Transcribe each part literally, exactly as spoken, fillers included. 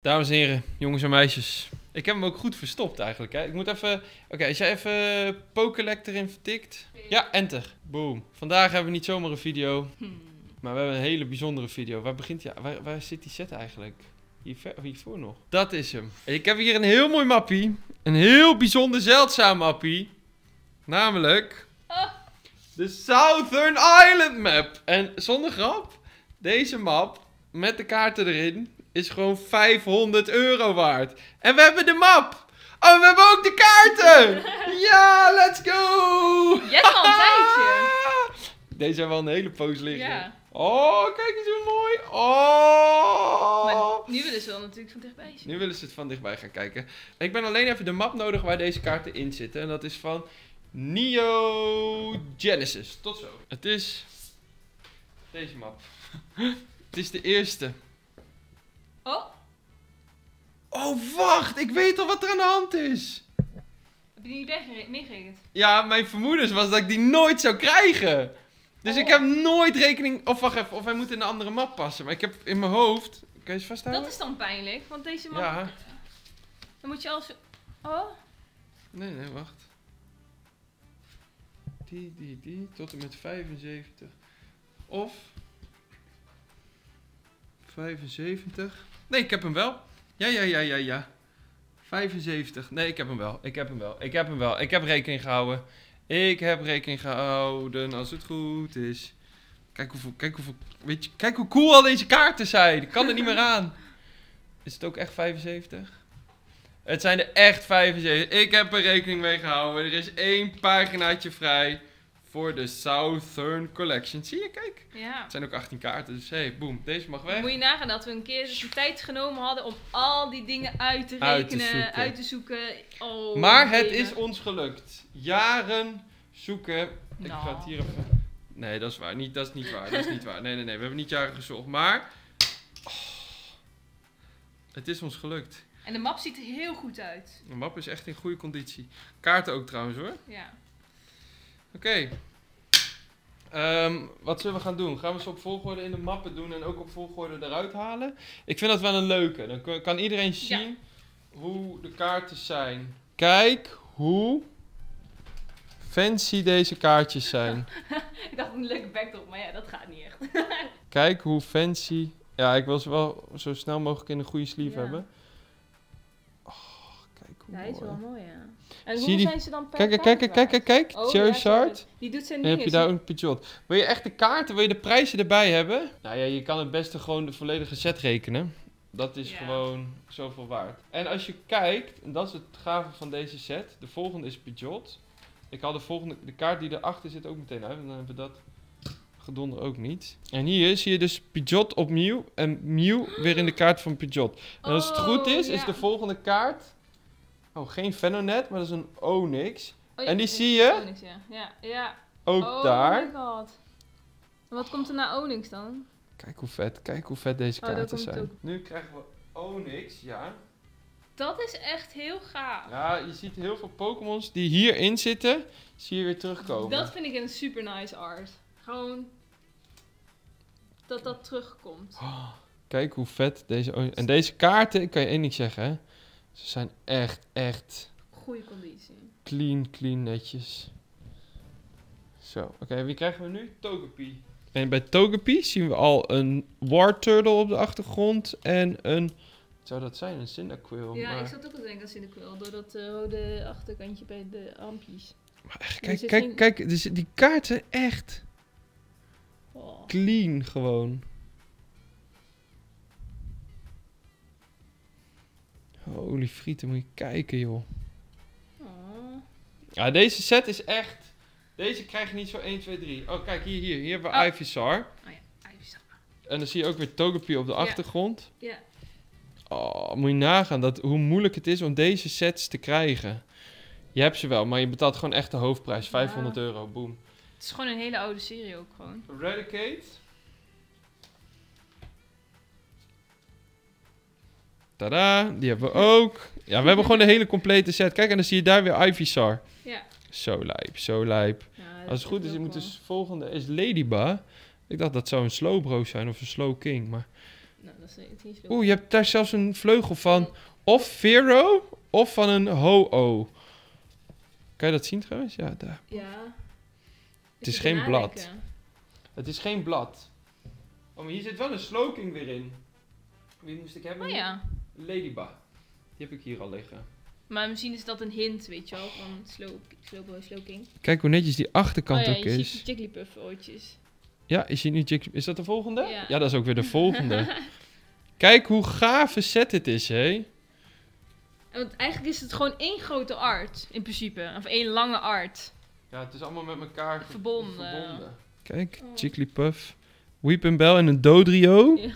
Dames en heren, jongens en meisjes. Ik heb hem ook goed verstopt eigenlijk, hè. Ik moet even... Oké, okay, als jij even Pokélex erin vertikt. Ja, enter. Boom. Vandaag hebben we niet zomaar een video. Maar we hebben een hele bijzondere video. Waar begint die... Waar, waar zit die set eigenlijk? Hier ver, hiervoor nog. Dat is hem. Ik heb hier een heel mooi mappie. Een heel bijzonder zeldzaam mappie. Namelijk... Oh. De Southern Island Map. En zonder grap, deze map met de kaarten erin... is gewoon vijfhonderd euro waard. En we hebben de map. Oh, we hebben ook de kaarten. Ja, let's go. Jij hebt al een tijdje. Deze hebben wel een hele poos liggen. Ja. Oh, kijk eens hoe mooi. Oh. Maar nu willen ze wel natuurlijk van dichtbij zien. Nu willen ze het van dichtbij gaan kijken. Ik ben alleen even de map nodig waar deze kaarten in zitten. En dat is van Neo Genesis. Tot zo. Het is deze map. Het is de eerste. Oh. Oh, wacht. Ik weet al wat er aan de hand is. Heb je die niet meegerekend? Ja, mijn vermoedens was dat ik die nooit zou krijgen. Dus oh. Ik heb nooit rekening... Of wacht even, of hij moet in een andere map passen. Maar ik heb in mijn hoofd... Kun je ze vasthouden? Dat is dan pijnlijk, want deze map... Ja. Dan moet je als... Oh. Nee, nee, wacht. Die, die, die. Tot en met vijfenzeventig. Of... vijfenzeventig. Nee, ik heb hem wel. Ja, ja, ja, ja, ja. vijfenzeventig. Nee, ik heb hem wel. Ik heb hem wel. Ik heb hem wel. Ik heb rekening gehouden. Ik heb rekening gehouden als het goed is. Kijk hoeveel, kijk hoeveel, weet je, kijk hoe cool al deze kaarten zijn. Ik kan er niet meer aan. Is het ook echt vijfenzeventig? Het zijn er echt vijfenzeventig. Ik heb er rekening mee gehouden. Er is één paginaatje vrij. Voor de Southern Collection. Zie je, kijk. Ja. Het zijn ook achttien kaarten, dus hey, boem. Deze mag weg. Moet je nagaan dat we een keer de tijd genomen hadden om al die dingen uit te rekenen, uit te zoeken. Uit te zoeken. Oh, maar het is ons gelukt. Jaren zoeken. Ik nou. ga het hier even... Nee, dat is waar. Niet, dat is niet waar. Dat is niet waar. Nee, nee, nee. We hebben niet jaren gezocht, maar... Oh, het is ons gelukt. En de map ziet er heel goed uit. De map is echt in goede conditie. Kaarten ook trouwens, hoor. Ja. Oké, okay. um, wat zullen we gaan doen? Gaan we ze op volgorde in de mappen doen en ook op volgorde eruit halen? Ik vind dat wel een leuke. Dan kan iedereen zien ja. hoe de kaarten zijn. Kijk hoe fancy deze kaartjes zijn. Ik dacht een leuke backdrop, maar ja, dat gaat niet echt. Kijk hoe fancy... Ja, ik wil ze wel zo snel mogelijk in een goede sleeve ja. hebben. Ja, hij is wel mooi, ja. En hoe die... zijn ze dan per Kijk, kijk, kijk, kijk, kijk. Oh, Charizard. Ja, die doet zijn dingen. En heb je daar een Pidgeot. Wil je echt de kaarten, wil je de prijzen erbij hebben? Nou ja, je kan het beste gewoon de volledige set rekenen. Dat is ja. gewoon zoveel waard. En als je kijkt, en dat is het gave van deze set. De volgende is Pidgeot. Ik haal de volgende, de kaart die erachter zit ook meteen uit. En dan hebben we dat gedonder ook niet. En hier zie je dus Pidgeot op Mew. En Mew weer in de kaart van Pidgeot. En als het goed is, oh, ja. is de volgende kaart... Oh, geen Venonat, maar dat is een Onix. Oh, ja, en die zie je Onix, ja. Ja, ja. ook oh, daar. My God. Wat komt er na Onix dan? Kijk hoe vet, kijk hoe vet deze oh, kaarten zijn. Ook. Nu krijgen we Onix, ja. Dat is echt heel gaaf. Ja, je ziet heel veel Pokémons die hierin zitten, zie je weer terugkomen. Dat vind ik een super nice art. Gewoon dat dat terugkomt. Oh, kijk hoe vet deze Onix. En deze kaarten, ik kan je één ding zeggen, hè. Ze zijn echt, echt... Goede conditie. Clean, clean, netjes. Zo, oké, okay, wie krijgen we nu? Togepi. En bij Togepi zien we al een War Turtle op de achtergrond en een... Wat zou dat zijn? Een Cyndaquil. Ja, maar... ik zat ook al te denken aan Cyndaquil, door dat uh, rode achterkantje bij de ampjes. Maar echt, kijk, kijk, geen... kijk, dus die kaarten echt... Oh. Clean gewoon. Holy frieten, moet je kijken, joh. Aww. Ja, deze set is echt... Deze krijg je niet zo één, twee, drie. Oh, kijk, hier, hier. Hier hebben we oh. Ivysaur. Oh ja, Ivysaur. En dan zie je ook weer Togepi op de ja. achtergrond. Ja. Oh, moet je nagaan dat, hoe moeilijk het is om deze sets te krijgen. Je hebt ze wel, maar je betaalt gewoon echt de hoofdprijs. vijfhonderd euro, boom. Het is gewoon een hele oude serie ook gewoon. Raticate. Tada, die hebben we ook. Ja, we hebben gewoon de hele complete set. Kijk, en dan zie je daar weer Ivysaur. Ja. Zo lijp, zo lijp. Ja, als het goed is, moet dus volgende is Ladybug. Ik dacht dat zou een Slowbro zijn of een Slowking, maar Nou, dat is Oeh, je hebt daar zelfs een vleugel van. Of Vero, of van een Ho-Oh. Kan je dat zien trouwens? Ja, daar. Ja. Het is, is geen blad. Denken. Het is geen blad. Oh, maar hier zit wel een sloking weer in. Wie moest ik hebben? Oh ja. Ladybug. Die heb ik hier al liggen. Maar misschien is dat een hint, weet je wel, van sloop, sloop, sloking. Kijk hoe netjes die achterkant oh ja, ook is. Ja, je ziet die Jigglypuff oortjes. Ja, is, je nu is dat de volgende? Ja. Ja, dat is ook weer de volgende. Kijk hoe gave set het is, hé. Want eigenlijk is het gewoon één grote art, in principe. Of één lange art. Ja, het is allemaal met elkaar verbonden. verbonden. Kijk, oh. Jigglypuff, Weepinbell en een Dodrio. Ja.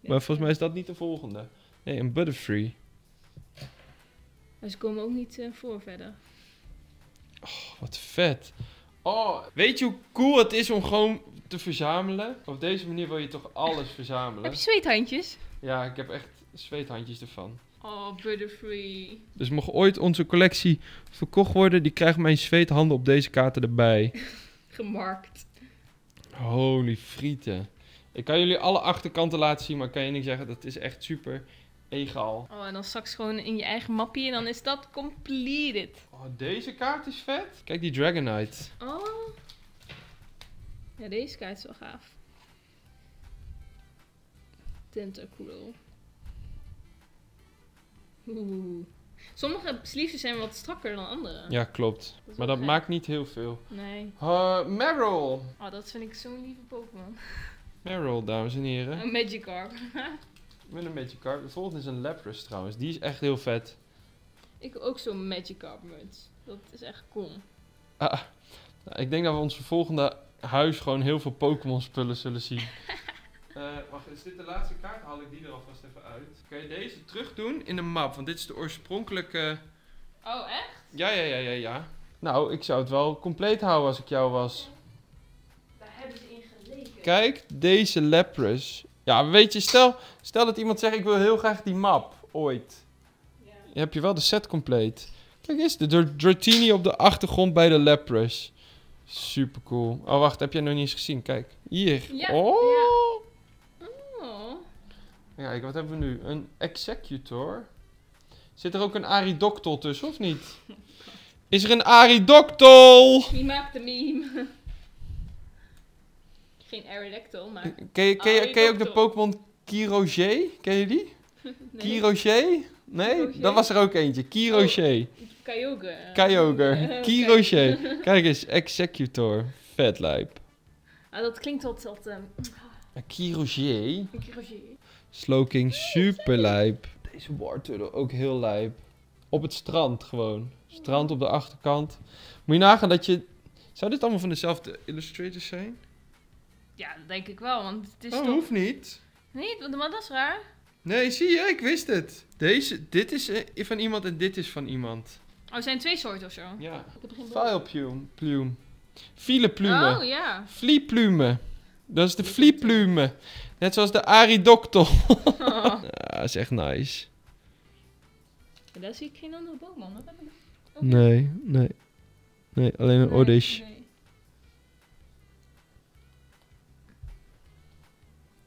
Maar volgens mij is dat niet de volgende. Nee, een Butterfree. Maar ze komen ook niet uh, voor verder. Oh, wat vet. Oh, weet je hoe cool het is om gewoon te verzamelen? Op deze manier wil je toch alles verzamelen. Heb je zweethandjes? Ja, ik heb echt zweethandjes ervan. Oh, Butterfree. Dus mocht ooit onze collectie verkocht worden, die krijgt mijn zweethanden op deze kaarten erbij. Gemarkt. Holy frieten. Ik kan jullie alle achterkanten laten zien, maar ik kan je niet zeggen, dat is echt super egaal. Oh, en dan straks gewoon in je eigen mappie en dan is dat completed. Oh, deze kaart is vet. Kijk die Dragonite. Oh. Ja, deze kaart is wel gaaf. Tentacruel. Oeh. Sommige sleeves zijn wat strakker dan andere. Ja, klopt. Dat maar dat gek. Maakt niet heel veel. Nee. Uh, Meryl. Oh, dat vind ik zo'n lieve Pokémon. Meryl, dames en heren. Een Magikarp. Met een Magikarp. De volgende is een Lapras trouwens. Die is echt heel vet. Ik heb ook zo'n Magikarp muts. Dat is echt cool. Ah, nou, ik denk dat we ons volgende huis gewoon heel veel Pokémon spullen zullen zien. uh, wacht, is dit de laatste kaart? Haal ik die er alvast even uit. Kun je deze terug doen in de map? Want dit is de oorspronkelijke... Oh, echt? Ja, ja, ja, ja, ja. Nou, ik zou het wel compleet houden als ik jou was. Daar hebben ze in geleken. Kijk, deze Lapras. Ja, weet je, stel, stel dat iemand zegt, ik wil heel graag die map, ooit. Ja. Dan heb je wel de set compleet. Kijk eens, de Dratini op de achtergrond bij de Lapras. Super cool. Oh, wacht, heb jij nog niet eens gezien? Kijk, hier. Ja, oh. Ja. Oh. Kijk, wat hebben we nu? Een Executor. Zit er ook een Aerodactyl tussen, of niet? Is er een Aerodactyl? Wie maakt de meme? Geen Aerodactyl, maar... Ken je, ken je, ken je ook de Pokémon Kyroge? Ken je die? Nee. Kyroge? Nee? Kyroge? Dat was er ook eentje. Kyroge. Oh, Kyogre. Kyogre. Kyroge. Kijk eens, Executor. Vet lijp. Ah, dat klinkt tot... tot um... Kyroge. Kyroge. Sloking, super lijp. Deze War Turtle ook heel lijp. Op het strand gewoon. Strand op de achterkant. Moet je nagaan dat je... Zou dit allemaal van dezelfde illustrators zijn? Ja, dat denk ik wel, want het is oh, toch... hoeft niet. Niet? Maar dat is raar. Nee, zie je? Ik wist het. Deze, dit is van iemand en dit is van iemand. Oh, er zijn twee soorten of zo? Ja. Vileplume. Vileplume. Oh, ja. Vlieplume. Dat is de vlieplume. Net zoals de Aerodactyl. Oh. Ja, dat is echt nice. Ja, daar zie ik geen andere Pokémon. Dat heb ik ook niet. Nee, nee. Nee, alleen een Oddish. Nee, nee.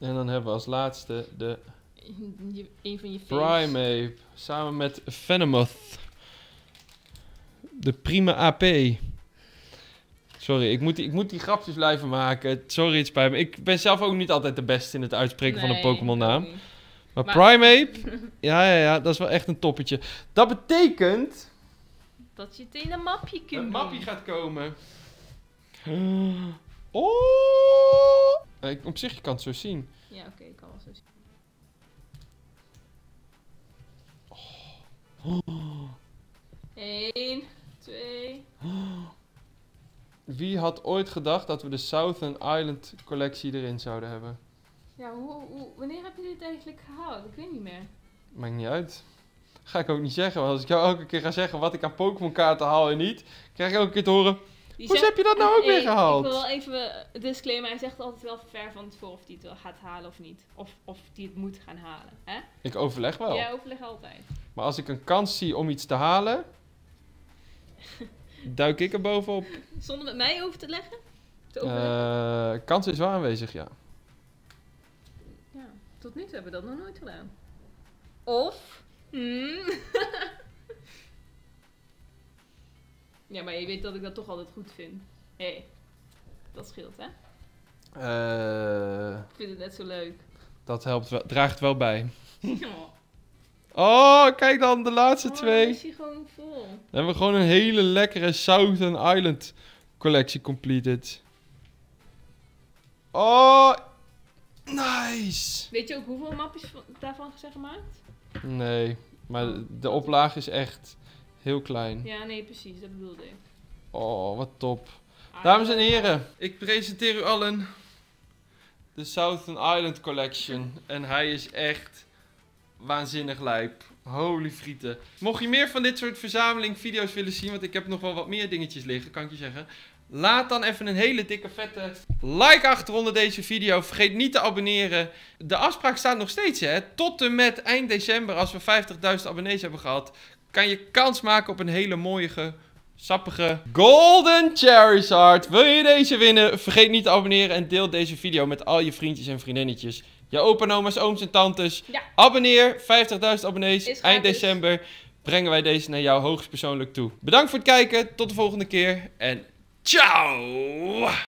En dan hebben we als laatste de je, een van je Primeape, samen met Venomoth. De prima A P. Sorry, ik moet, die, ik moet die grapjes blijven maken. Sorry, het spijt me. Ik ben zelf ook niet altijd de beste in het uitspreken nee, van een Pokémon naam. Maar, maar Primeape, ja, ja, ja, dat is wel echt een toppetje. Dat betekent... Dat je het in een mapje kunt doen. Een mapje gaat komen. Oh! Ik, op zich, je kan het zo zien. Ja, oké, okay, ik kan het zo zien. Oh. Oh. Eén, twee... Oh. Wie had ooit gedacht dat we de Southern Island collectie erin zouden hebben? Ja, hoe, hoe, wanneer heb je dit eigenlijk gehaald? Ik weet niet meer. Maakt niet uit. Ga ik ook niet zeggen, want als ik jou elke keer ga zeggen wat ik aan Pokémon kaarten haal en niet, krijg ik elke keer te horen... Hoe heb je dat nou ook hey, weer gehaald? Ik wil wel even disclaimen. Hij zegt altijd wel ver van tevoren of hij het wel gaat halen of niet. Of, of hij het moet gaan halen. Hè? Ik overleg wel. Ja, overleg altijd. Maar als ik een kans zie om iets te halen, duik ik er bovenop. Zonder met mij over te leggen? Te uh, kans is wel aanwezig, ja. Ja. Tot nu toe hebben we dat nog nooit gedaan. Of... Mm. Ja, maar je weet dat ik dat toch altijd goed vind. Hé, hey, dat scheelt, hè? Uh, ik vind het net zo leuk. Dat helpt wel, draagt wel bij. Oh, kijk dan, de laatste oh, twee. Is die gewoon vol. Dan hebben we gewoon een hele lekkere Southern Island Collection completed. Oh, nice. Weet je ook hoeveel mapjes daarvan zijn gemaakt? Nee, maar de, de oplage is echt heel klein. Ja, nee, precies, dat bedoelde ik. Oh, wat top. Ah, dames en heren, ik presenteer u allen de Southern Island Collection. En hij is echt waanzinnig lijp. Holy frieten. Mocht je meer van dit soort verzameling video's willen zien, want ik heb nog wel wat meer dingetjes liggen, kan ik je zeggen. Laat dan even een hele dikke vette like achter onder deze video. Vergeet niet te abonneren. De afspraak staat nog steeds, hè. Tot en met eind december, als we vijftigduizend abonnees hebben gehad, kan je kans maken op een hele mooie, sappige Golden Cherry Heart. Wil je deze winnen? Vergeet niet te abonneren en deel deze video met al je vriendjes en vriendinnetjes. Je opa, oma's, ooms en tantes. Ja. Abonneer, vijftigduizend abonnees. Eind december brengen wij deze naar jou hoogstpersoonlijk toe. Bedankt voor het kijken. Tot de volgende keer. En ciao!